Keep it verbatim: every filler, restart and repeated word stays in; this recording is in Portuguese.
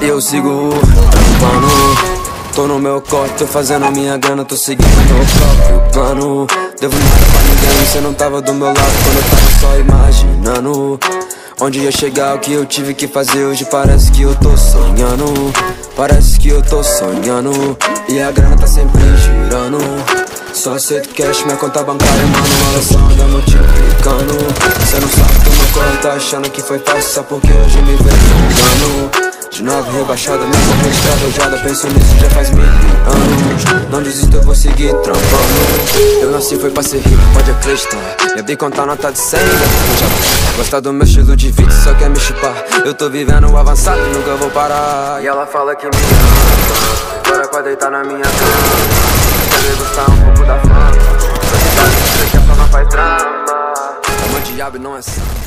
Eu sigo o plano, tô no meu corte, tô fazendo a minha grana, tô seguindo meu próprio plano. Devo nada pra ninguém, você não tava do meu lado quando eu tava só imaginando. Onde ia chegar, o que eu tive que fazer hoje, parece que eu tô sonhando. Parece que eu tô sonhando, e a grana tá sempre girando. Só aceito cash, minha conta bancária, mano, ela só anda multiplicando. Cê não sabe do meu corre, tá achando que foi fácil, só porque hoje me vem jogando. De nove rebaixada, minha corre estrada, penso nisso já faz mil anos. Não desisto, eu vou seguir trampando. Eu nasci, foi pra ser rico, pode acreditar. Eu vi contar nota de cem, gostar do meu estilo de vida, só quer me chupar. Eu tô vivendo avançado e nunca vou parar. E ela fala que me ama, agora pra deitar na minha cama. Quer gostar um pouco da fama, só que tá, que a fama faz drama. O meu diabo não é santo.